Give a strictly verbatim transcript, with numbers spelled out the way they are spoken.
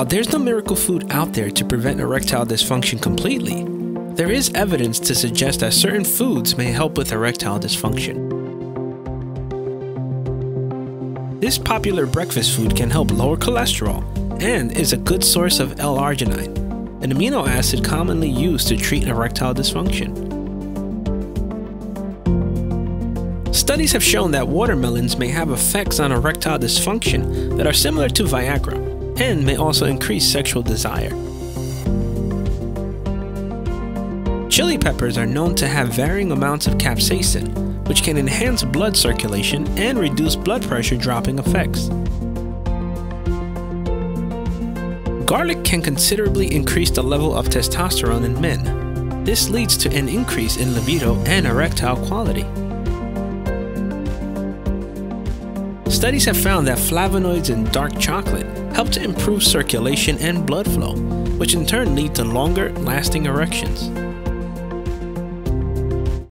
While there's no miracle food out there to prevent erectile dysfunction completely, there is evidence to suggest that certain foods may help with erectile dysfunction. This popular breakfast food can help lower cholesterol and is a good source of L-arginine, an amino acid commonly used to treat erectile dysfunction. Studies have shown that watermelons may have effects on erectile dysfunction that are similar to Viagra and may also increase sexual desire. Chili peppers are known to have varying amounts of capsaicin, which can enhance blood circulation and reduce blood pressure dropping effects. Garlic can considerably increase the level of testosterone in men. This leads to an increase in libido and erectile quality. Studies have found that flavonoids in dark chocolate help to improve circulation and blood flow, which in turn lead to longer, lasting erections.